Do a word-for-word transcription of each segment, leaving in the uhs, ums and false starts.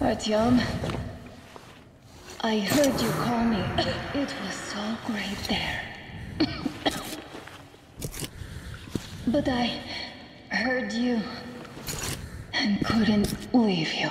Artyom, I heard you call me. It was so great there. But I heard you and couldn't leave you.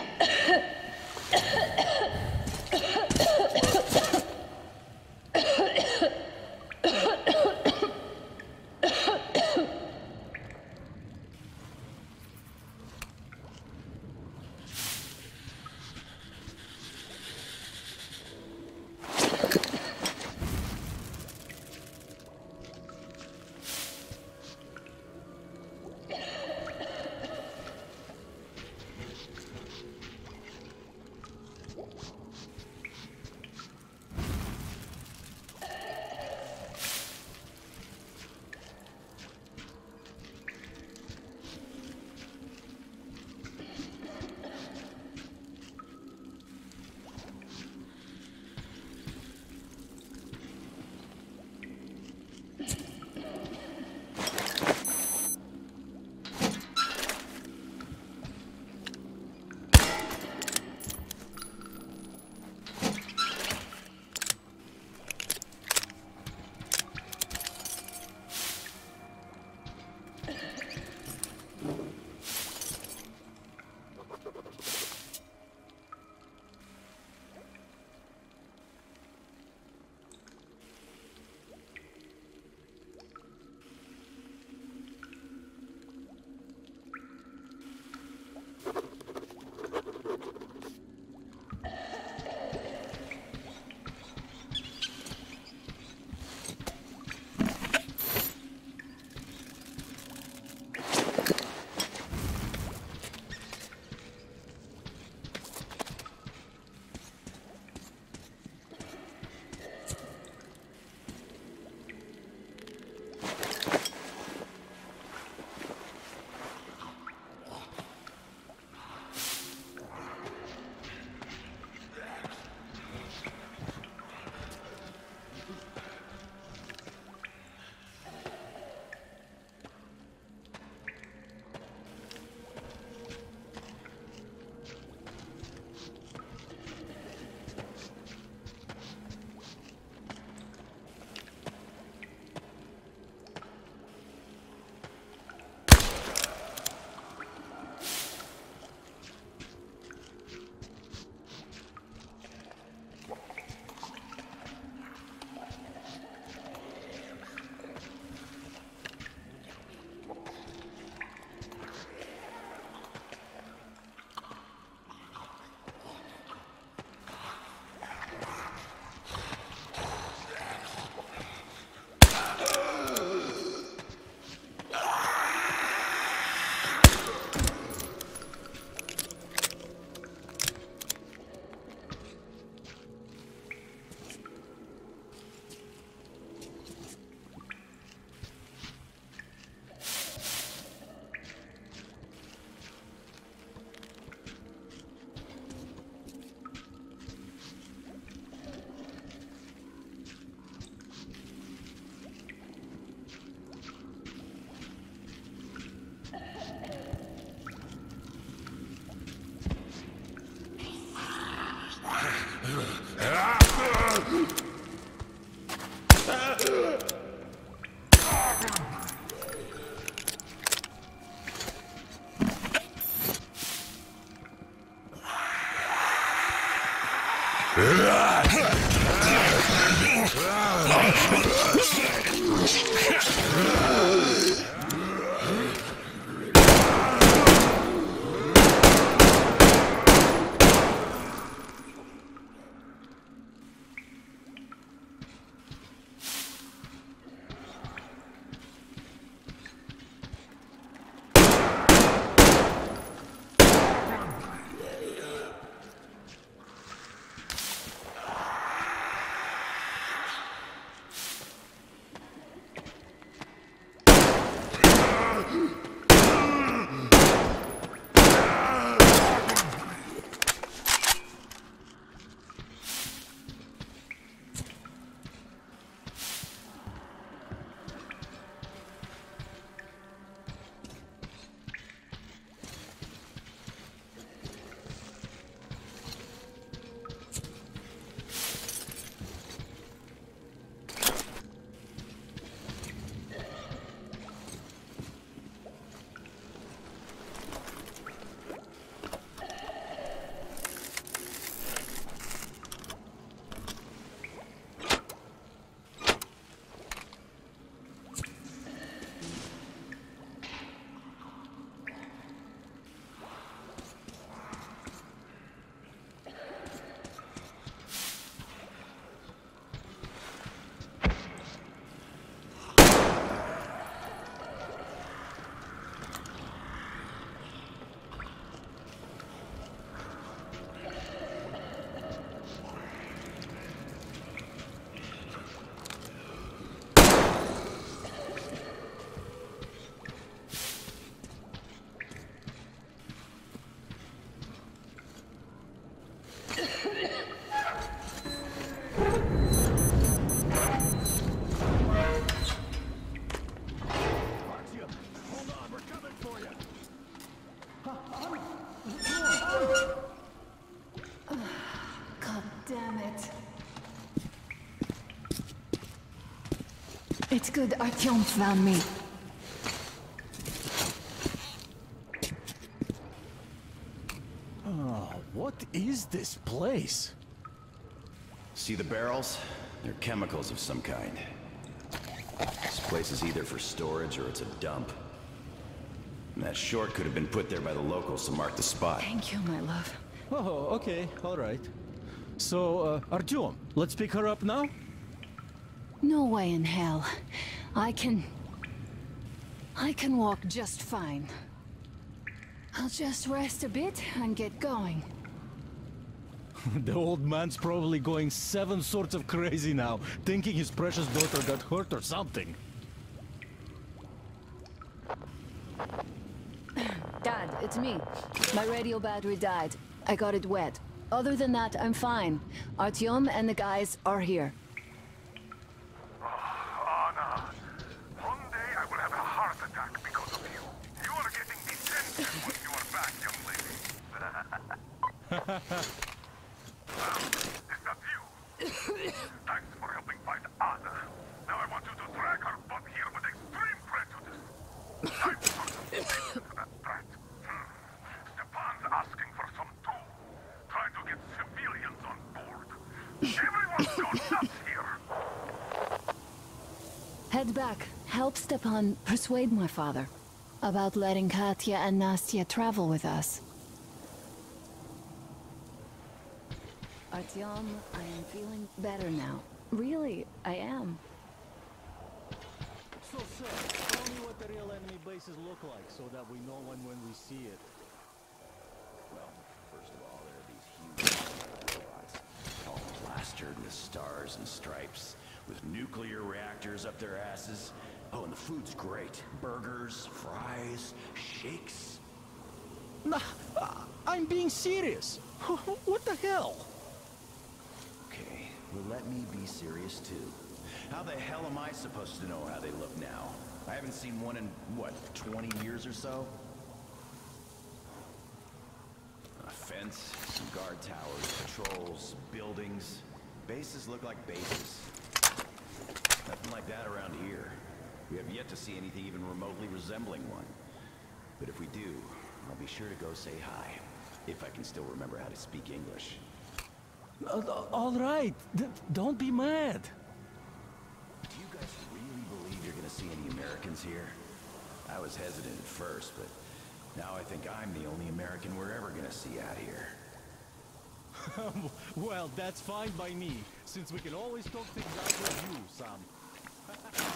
It's good Artyom found me. Oh, what is this place? See the barrels? They're chemicals of some kind. This place is either for storage or it's a dump. And that short could have been put there by the locals to mark the spot. Thank you, my love. Oh, okay, all right. So, uh, Artyom, let's pick her up now? No way in hell. I can... I can walk just fine. I'll just rest a bit and get going. The old man's probably going seven sorts of crazy now, thinking his precious daughter got hurt or something. Dad, it's me. My radio battery died. I got it wet. Other than that, I'm fine. Artyom and the guys are here. Oh, Anna. One day I will have a heart attack because of you. You are getting detention when you are back, young lady. Well, it's not you. Thanks for helping find Anna. Now I want you to drag her butt here with extreme prejudice. Time for some attention to that brat. Hmm. Stepan's asking for some tool. Trying to get civilians on board. Everyone's gone nuts here. Head back. Help Stepan persuade my father about letting Katya and Nastya travel with us. Artyom, I am feeling better now. Really, I am. So, sir, tell me what the real enemy bases look like, so that we know when, when we see it. Well, first of all, there are these huge robots, all plastered with stars and stripes, with nuclear reactors up their asses. Oh, and the food's great. Burgers, fries, shakes. Nah, I'm being serious. What the hell? Let me be serious too. How the hell am I supposed to know how they look now? I haven't seen one in, what, twenty years or so? A fence, some guard towers, patrols, buildings. Bases look like bases. Nothing like that around here. We have yet to see anything even remotely resembling one. But if we do, I'll be sure to go say hi. If I can still remember how to speak English. Uh, all right, D don't be mad. Do you guys really believe you're gonna see any Americans here? I was hesitant at first, but now I think I'm the only American we're ever gonna see out here. Well, that's fine by me, since we can always talk things out with you, Sam.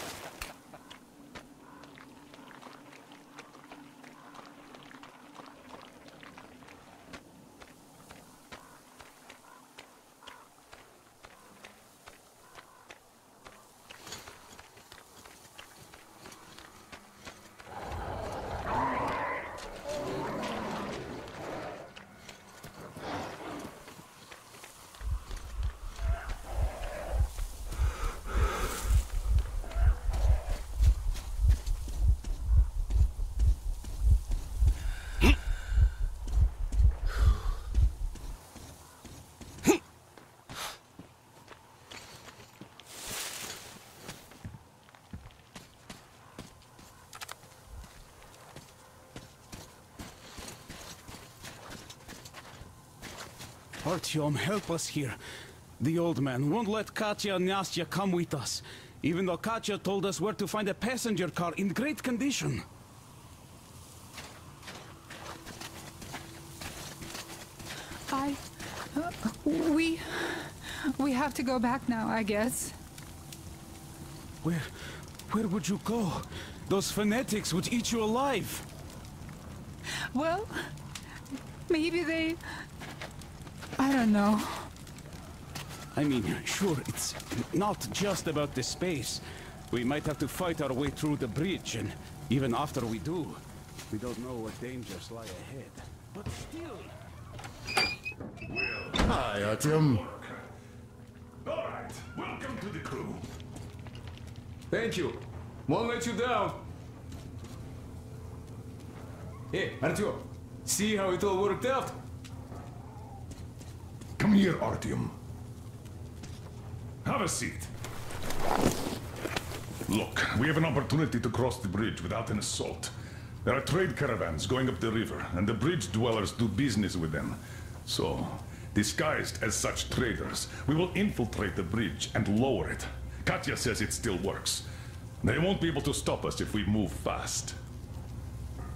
Artyom, help us here. The old man won't let Katya and Nastya come with us, even though Katya told us where to find a passenger car in great condition. I... Uh, we... We have to go back now, I guess. Where... where would you go? Those fanatics would eat you alive. Well... maybe they... I don't know. I mean, sure, it's not just about the space. We might have to fight our way through the bridge, and even after we do, we don't know what dangers lie ahead. But still... Hi, Artyom. All right, welcome to the crew. Thank you. Won't let you down. Hey, Artyom, see how it all worked out? Come here, Artyom. Have a seat. Look, we have an opportunity to cross the bridge without an assault. There are trade caravans going up the river, and the bridge dwellers do business with them. So, disguised as such traders, we will infiltrate the bridge and lower it. Katya says it still works. They won't be able to stop us if we move fast.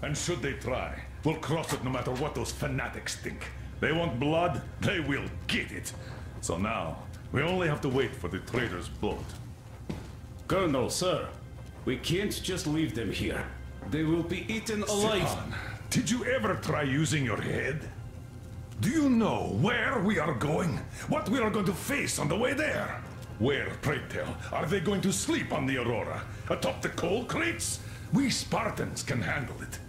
And should they try, we'll cross it no matter what those fanatics think. They want blood, they will get it. So now, we only have to wait for the trader's boat. Colonel, sir, we can't just leave them here. They will be eaten alive. Stepan, did you ever try using your head? Do you know where we are going? What we are going to face on the way there? Where, pray tell, are they going to sleep on the Aurora? Atop the coal crates? We Spartans can handle it.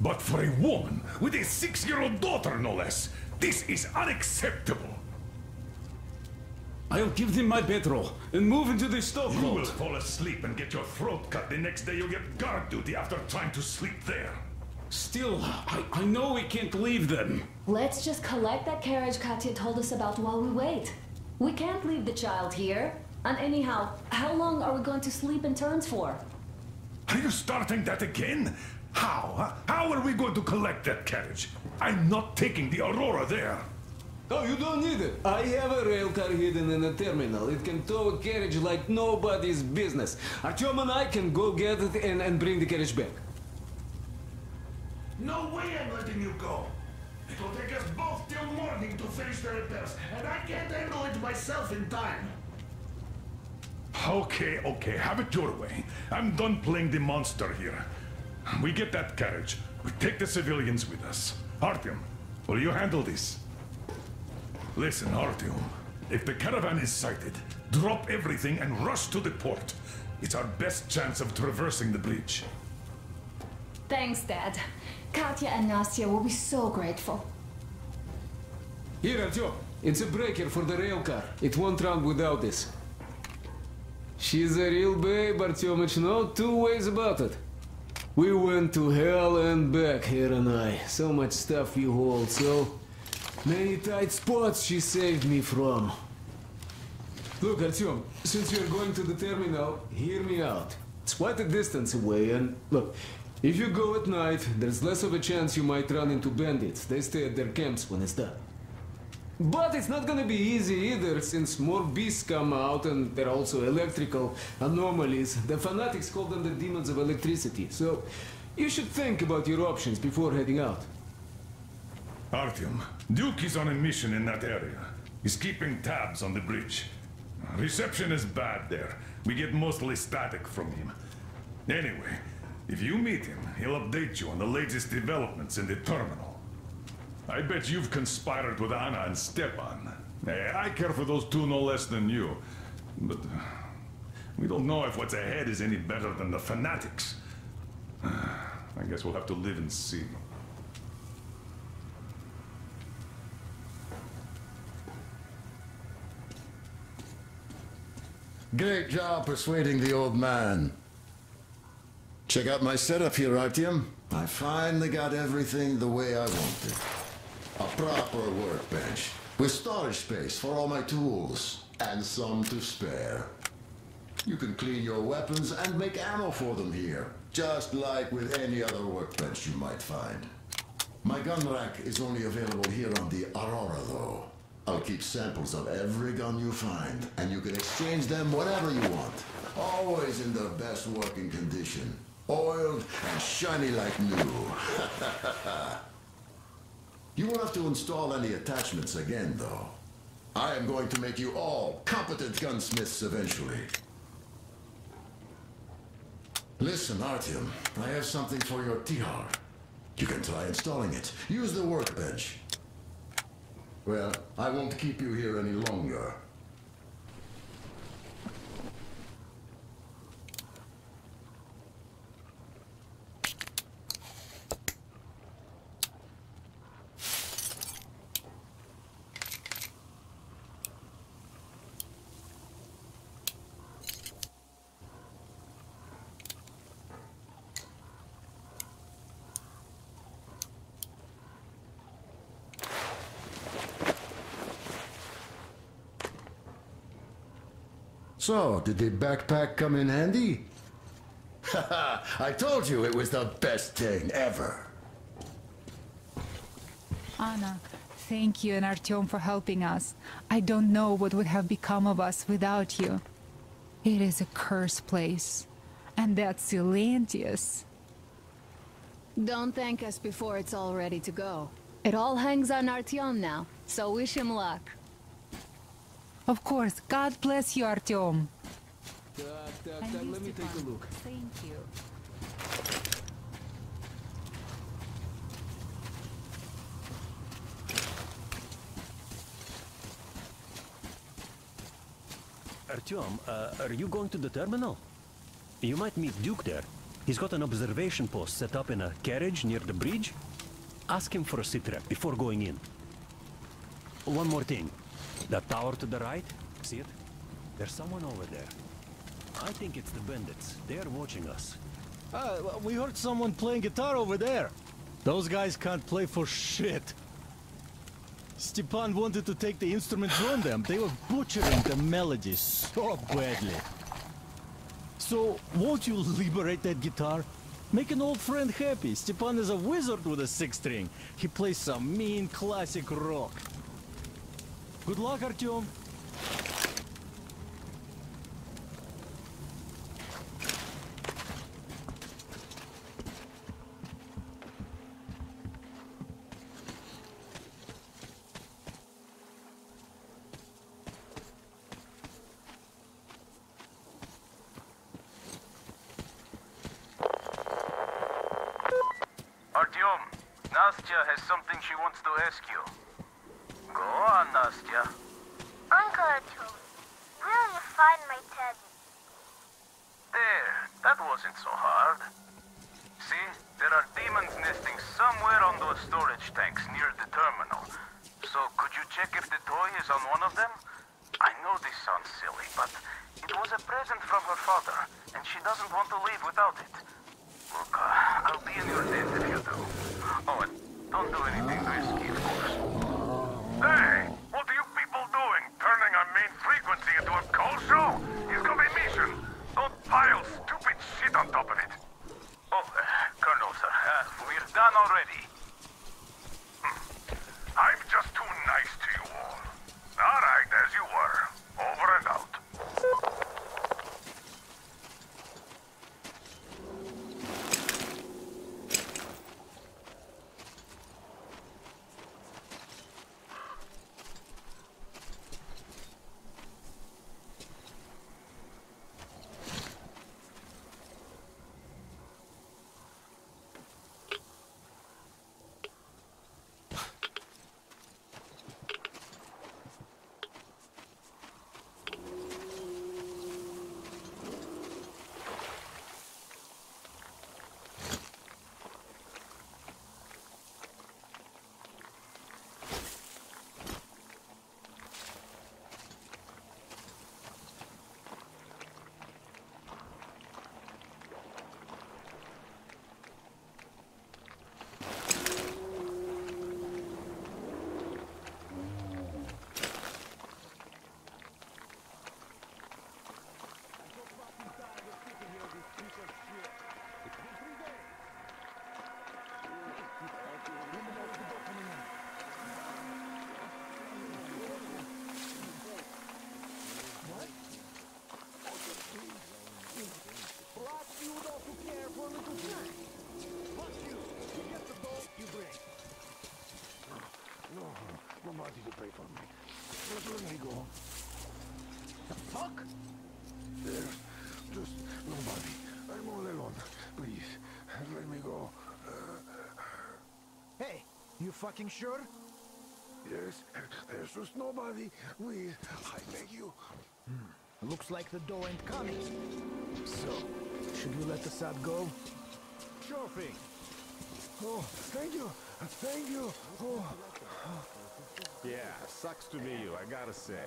But for a woman with a six-year-old daughter, no less, this is unacceptable. I'll give them my bedroll and move into the stove. You will fall asleep and get your throat cut. The next day you'll get guard duty after trying to sleep there. Still, I, I know we can't leave them. Let's just collect that carriage Katya told us about while we wait. We can't leave the child here. And anyhow, how long are we going to sleep in turns for? Are you starting that again? How? Huh? How are we going to collect that carriage? I'm not taking the Aurora there. Oh, you don't need it. I have a rail car hidden in a terminal. It can tow a carriage like nobody's business. Artyom and I can go get it and, and bring the carriage back. No way I'm letting you go. It will take us both till morning to finish the repairs, and I can't handle it myself in time. Okay, okay, have it your way. I'm done playing the monster here. We get that carriage. We take the civilians with us. Artyom, will you handle this? Listen, Artyom. If the caravan is sighted, drop everything and rush to the port. It's our best chance of traversing the bridge. Thanks, Dad. Katya and Nastya will be so grateful. Here, Artyom. It's a breaker for the rail car. It won't run without this. She's a real babe, Artyomich. No two ways about it. We went to hell and back, her and I. So much stuff you hold, so many tight spots she saved me from. Look, Artyom, since you're going to the terminal, hear me out. It's quite a distance away, and look, if you go at night, there's less of a chance you might run into bandits. They stay at their camps when it's done. But it's not gonna be easy either, since more beasts come out and they're also electrical anomalies. The fanatics call them the demons of electricity, so you should think about your options before heading out. Artyom, Duke is on a mission in that area. He's keeping tabs on the bridge. Reception is bad there. We get mostly static from him. Anyway, if you meet him, he'll update you on the latest developments in the terminal. I bet you've conspired with Anna and Stepan. I care for those two no less than you. But we don't know if what's ahead is any better than the fanatics. I guess we'll have to live and see. Great job persuading the old man. Check out my setup here, Artyom. I finally got everything the way I wanted. A proper workbench, with storage space for all my tools, and some to spare. You can clean your weapons and make ammo for them here, just like with any other workbench you might find. My gun rack is only available here on the Aurora, though. I'll keep samples of every gun you find, and you can exchange them whenever you want. Always in their best working condition, oiled and shiny like new. You won't have to install any attachments again, though. I am going to make you all competent gunsmiths eventually. Listen, Artyom, I have something for your Tihar. You can try installing it. Use the workbench. Well, I won't keep you here any longer. So, did the backpack come in handy? Haha, I told you it was the best thing ever. Anna, thank you and Artyom for helping us. I don't know what would have become of us without you. It is a cursed place. And that's Silantius. Don't thank us before it's all ready to go. It all hangs on Artyom now, so wish him luck. Of course, God bless you, Artyom. Uh, uh, uh, let me take a look. Thank you. Artyom, uh, are you going to the terminal? You might meet Duke there. He's got an observation post set up in a carriage near the bridge. Ask him for a sitrep before going in. One more thing. That tower to the right, see it? There's someone over there. I think it's the bandits. They're watching us. Uh, we heard someone playing guitar over there. Those guys can't play for shit. Stepan wanted to take the instruments from them. They were butchering the melodies so badly. So, won't you liberate that guitar? Make an old friend happy. Stepan is a wizard with a six-string. He plays some mean classic rock. Good luck, Artyom. Artyom, Nastya has something she wants to ask you. Go on, Nastya. Uncle Artyom, where will you find my teddy? There, that wasn't so hard. See, there are demons nesting somewhere on those storage tanks near the terminal. So could you check if the toy is on one of them? I know this sounds silly, but it was a present from her father, and she doesn't want to leave without it. Look, uh, I'll be in your debt if you do. Oh, and don't do anything risky, of course. Hey! What are you people doing? Turning our main frequency into a cold show? It's gonna be mission! Don't pile stupid shit on top of it! Oh, uh, Colonel, sir, uh, we're done already. Hm. I'm just too nice to you all. Alright, as you were. Over and out. You pray for me. Where do I go? The fuck? There's just nobody. I'm all alone. Please, let me go. Uh, hey, you fucking sure? Yes, there's just nobody. Please, I beg you. Hmm. Looks like the door ain't coming. So, should we let the sub go? Sure thing. Oh, thank you. Thank you. Oh. Yeah, sucks to be you, I gotta say.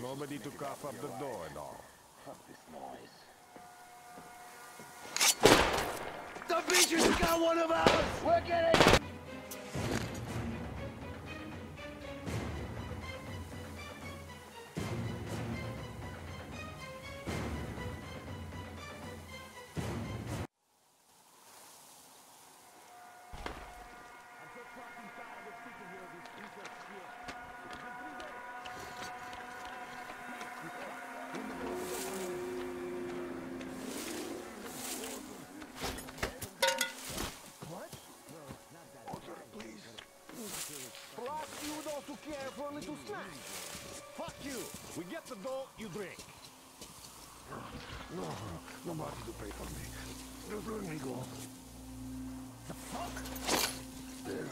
Nobody to cough up the door and all. Fuck this noise. The beaches got one of ours! We're getting... little snack. Fuck you. We get the dough, you drink. No, nobody to pay for me. Just let me go. The fuck? There.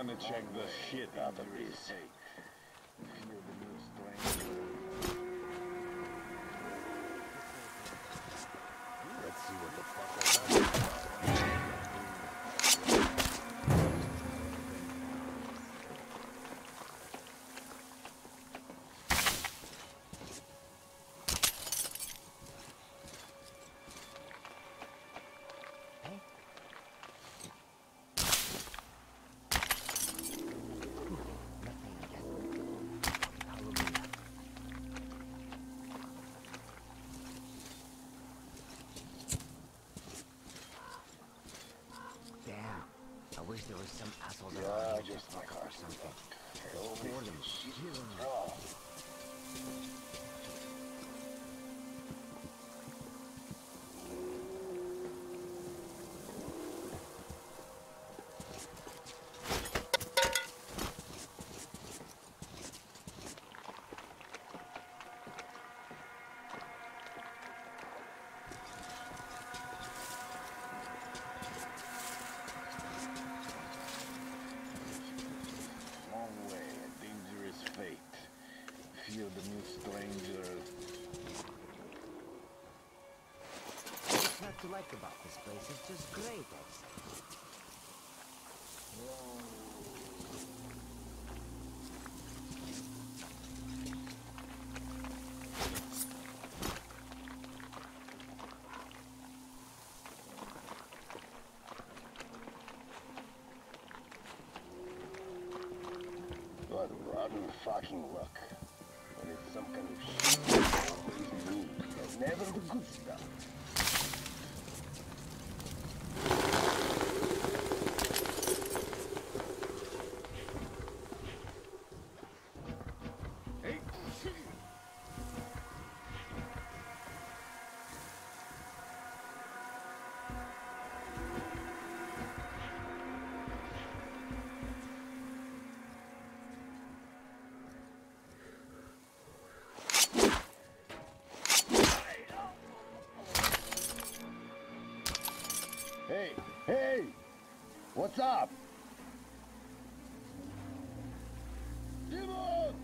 I'm gonna check the shit out of this. Let's see what the fuck I got. There was some asshole that yeah, was just like or something. More than shit. To like about this place, it's just great. What rotten fucking luck. But it's some kind of shit. Never the good stuff. Hey, hey! What's up? Simon!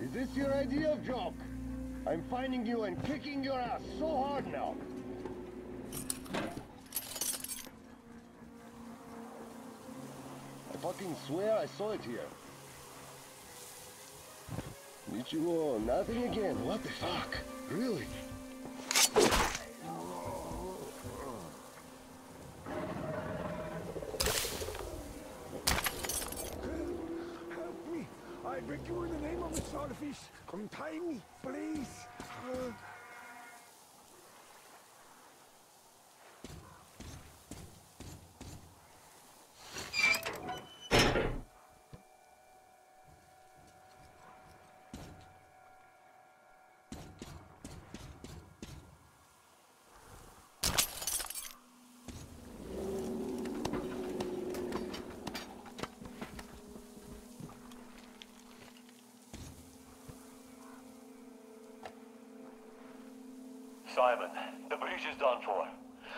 Is this your idea of joke? I'm finding you and kicking your ass so hard now. I fucking swear I saw it here. Nichiwo, nothing again. What the fuck? Really? Come tie me, please. Uh... Simon, the bridge is done for.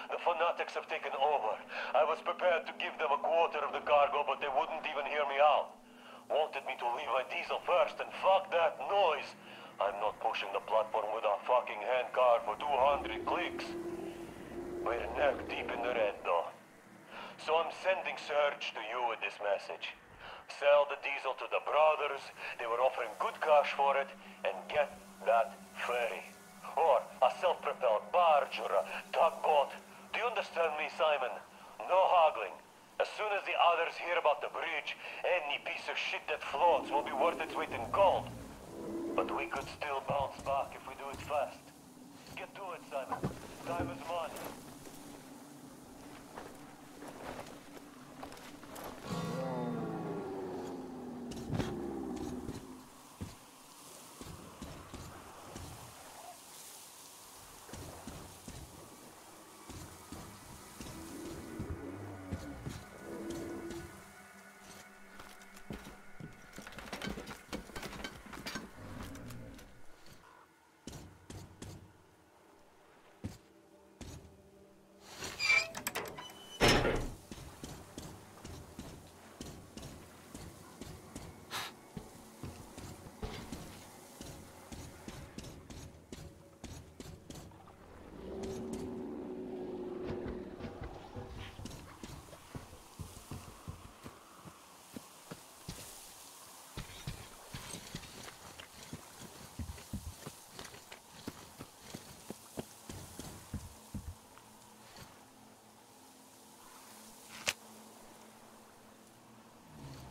The fanatics have taken over. I was prepared to give them a quarter of the cargo, but they wouldn't even hear me out. Wanted me to leave my diesel first, and fuck that noise. I'm not pushing the platform with a fucking handcart for two hundred clicks. We're neck deep in the red, though. So I'm sending Serge to you with this message. Sell the diesel to the brothers, they were offering good cash for it, and get that ferry. Or a self-propelled barge or a tugboat. Do you understand me, Simon? No haggling. As soon as the others hear about the bridge, any piece of shit that floats will be worth its weight in gold. But we could still bounce back if we do it fast. Get to it, Simon. Simon's mine.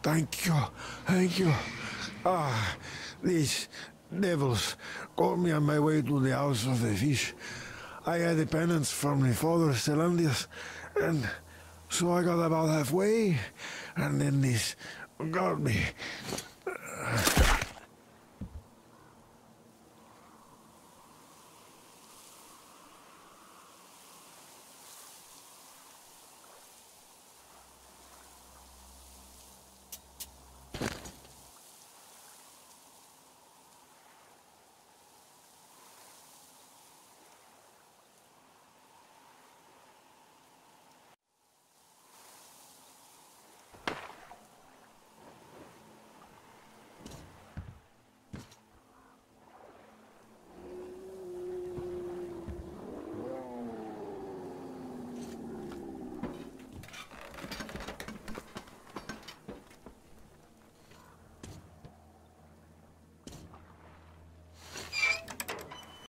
Thank you, thank you. Ah, these devils caught me on my way to the house of the fish. I had a penance from my father, Silantius, and so I got about halfway, and then this got me.